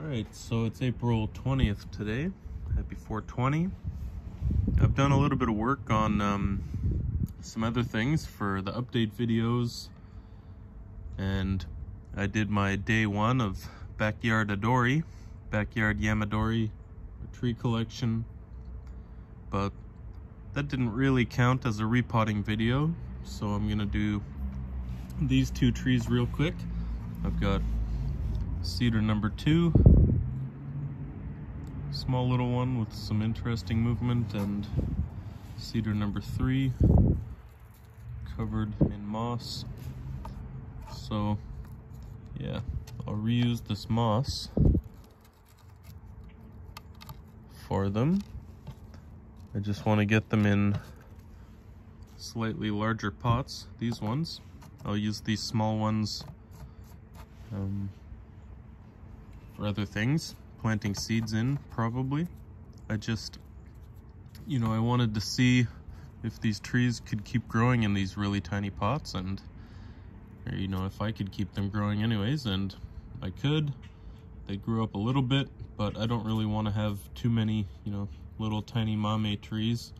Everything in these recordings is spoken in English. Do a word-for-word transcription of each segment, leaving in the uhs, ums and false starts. Alright, so it's April twentieth today. Happy four twenty. I've done a little bit of work on um, some other things for the update videos. And I did my day one of Backyard Yamadori, Backyard Yamadori tree collection. But that didn't really count as a repotting video. So I'm going to do these two trees real quick. I've got Cedar number two, small little one with some interesting movement, and Cedar number three, covered in moss. So yeah, I'll reuse this moss for them. I just want to get them in slightly larger pots, these ones. I'll use these small ones um, for other things, planting seeds in probably. I just, you know, I wanted to see if these trees could keep growing in these really tiny pots, and, or, you know, if I could keep them growing anyways, and I could. They grew up a little bit, but I don't really want to have too many, you know, little tiny mame trees.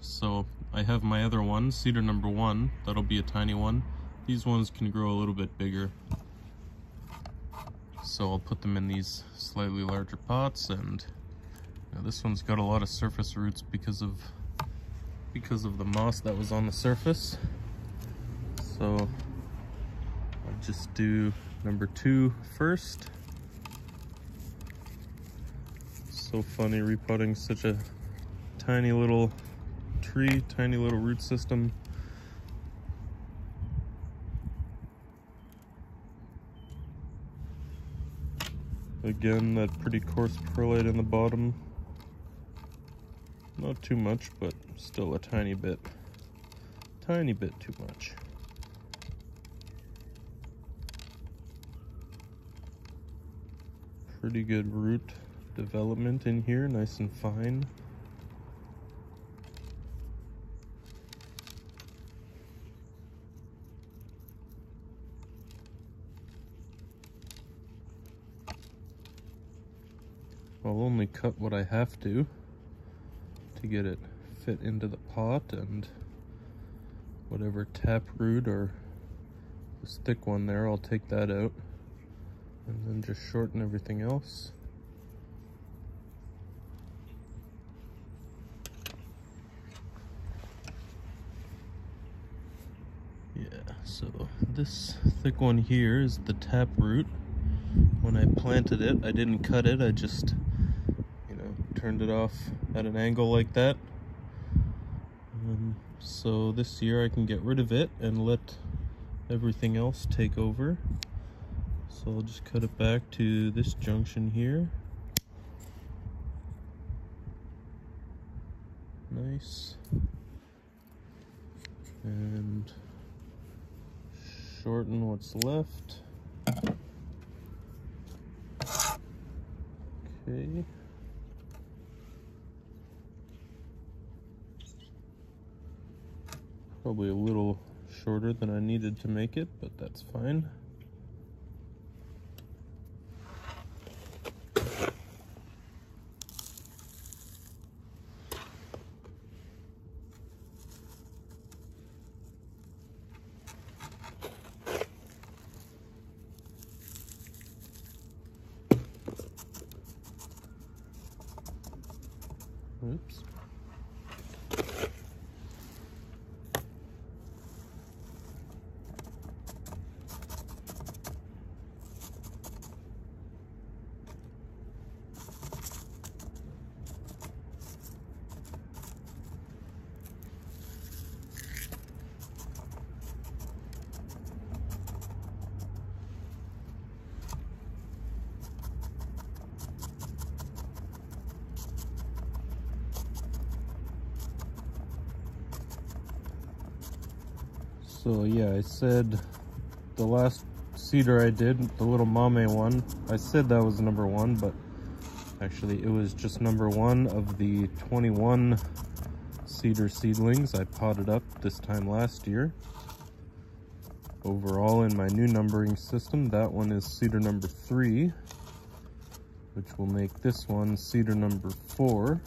So I have my other one, Cedar number one, that'll be a tiny one. These ones can grow a little bit bigger. So I'll put them in these slightly larger pots, and you know, this one's got a lot of surface roots because of because of the moss that was on the surface. So I'll just do number two first. So funny repotting such a tiny little tree, tiny little root system. Again, that pretty coarse perlite in the bottom. Not too much, but still a tiny bit. Tiny bit too much. Pretty good root development in here, nice and fine. I'll only cut what I have to to get it fit into the pot, and whatever taproot or this thick one there, I'll take that out and then just shorten everything else. Yeah, so this thick one here is the taproot. When I planted it, I didn't cut it, I just turned it off at an angle like that. Um, so this year I can get rid of it and let everything else take over. So I'll just cut it back to this junction here. Nice. And shorten what's left. Okay. Probably a little shorter than I needed to make it, but that's fine. Oops. So yeah, I said the last cedar I did, the little mame one, I said that was number one, but actually it was just number one of the twenty-one cedar seedlings I potted up this time last year. Overall in my new numbering system, that one is cedar number three. which will make this one cedar number four.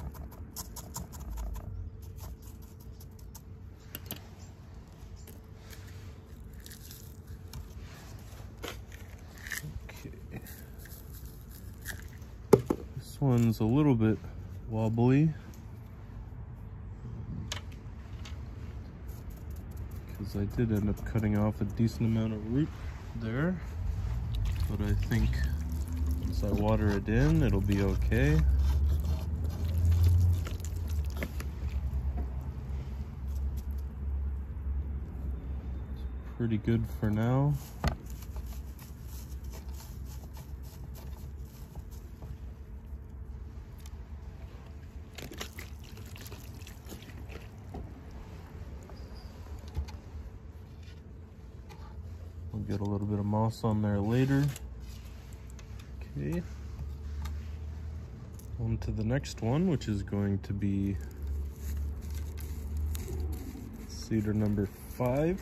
Okay. This one's a little bit wobbly, because I did end up cutting off a decent amount of root there, but I think once I water it in, it'll be okay. It's pretty good for now. Get a little bit of moss on there later. Okay, on to the next one, which is going to be cedar number five.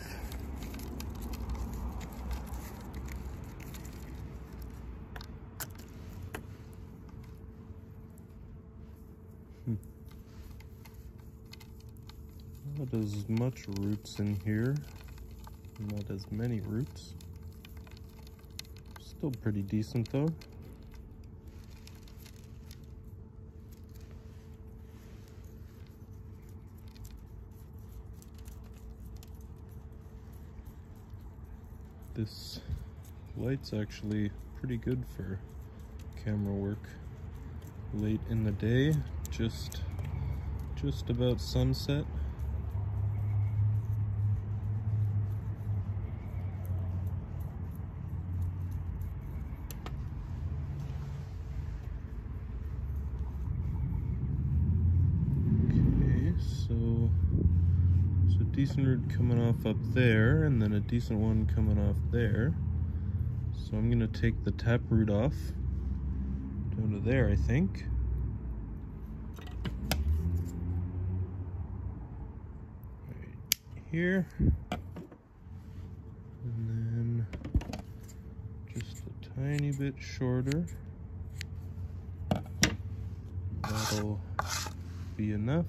Hmm. Not as much roots in here. Not as many roots. Still pretty decent though. This light's actually pretty good for camera work late in the day, just just about sunset. Decent root coming off up there, and then a decent one coming off there. So I'm gonna take the tap root off down to there, I think. Right here, and then just a tiny bit shorter. That'll be enough.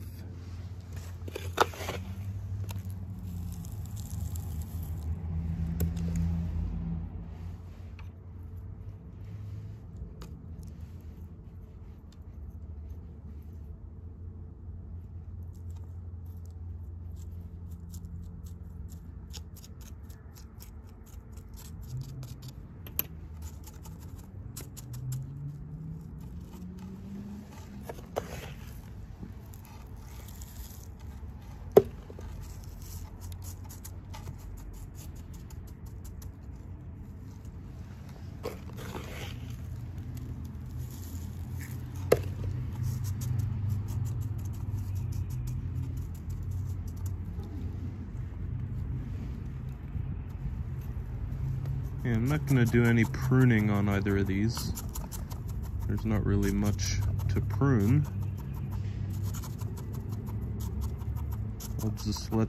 I'm not going to do any pruning on either of these. There's not really much to prune. I'll just let,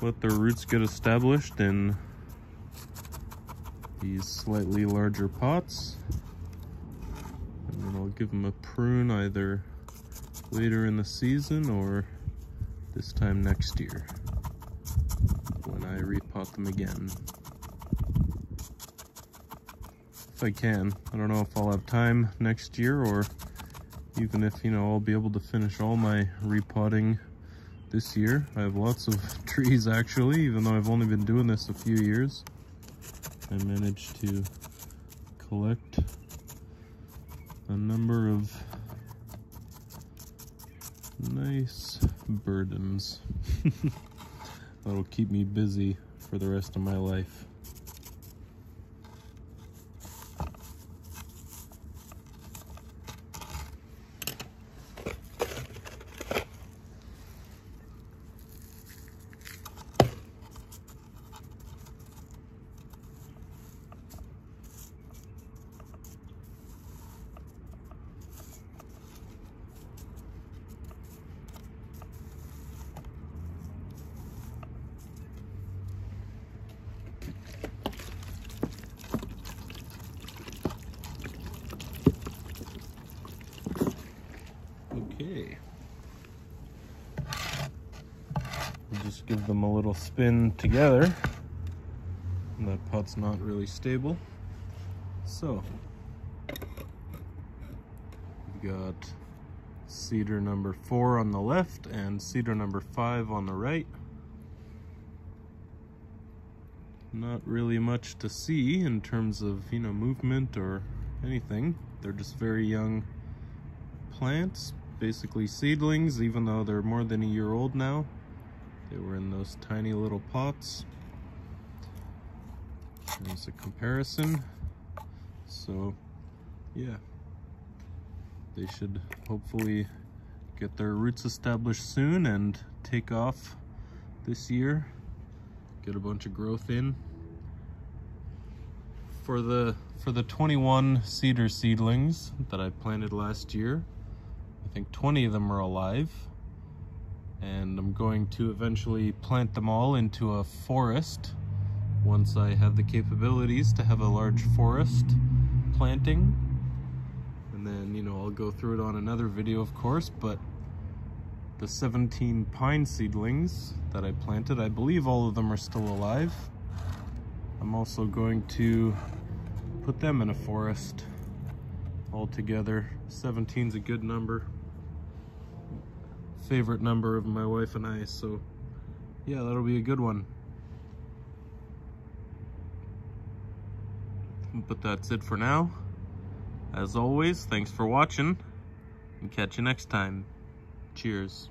let the roots get established in these slightly larger pots. And then I'll give them a prune either later in the season or this time next year when I repot them again. I can. I don't know if I'll have time next year, or even if, you know, I'll be able to finish all my repotting this year. I have lots of trees actually, even though I've only been doing this a few years. I managed to collect a number of nice burdens that'll keep me busy for the rest of my life. Okay. We'll just give them a little spin together. That pot's not really stable. So, we've got cedar number four on the left and cedar number five on the right. Not really much to see in terms of, you know, movement or anything. They're just very young plants, basically seedlings, even though they're more than a year old now. They were in those tiny little pots. There's a comparison. So, yeah. They should hopefully get their roots established soon and take off this year. Get a bunch of growth in. For the for the twenty-one cedar seedlings that I planted last year, I think twenty of them are alive. And I'm going to eventually plant them all into a forest once I have the capabilities to have a large forest planting. And then, you know, I'll go through it on another video, of course, but the seventeen pine seedlings that I planted, I believe all of them are still alive. I'm also going to put them in a forest altogether. seventeen's a good number. Favorite number of my wife and I, so yeah, that'll be a good one. But that's it for now. As always, thanks for watching and catch you next time. Cheers.